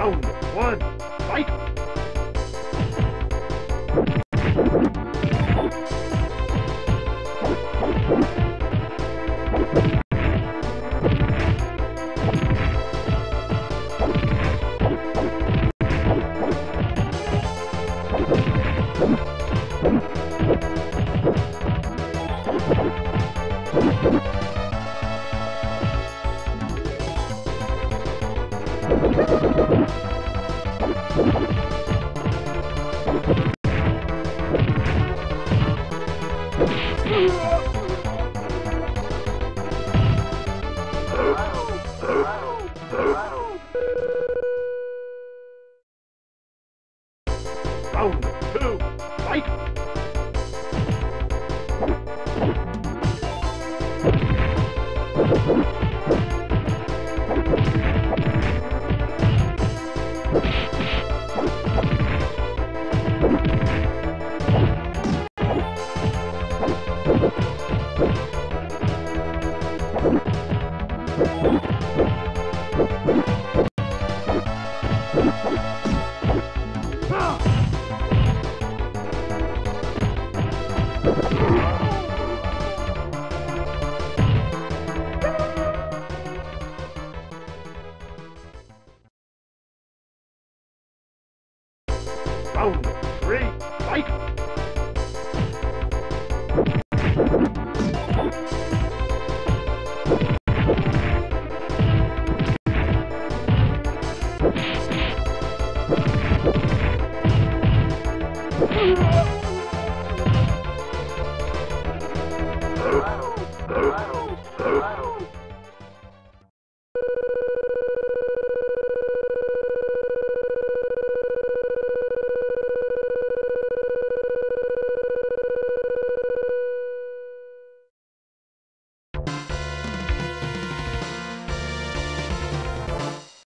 Round one, fight! Round two, fight! Ah!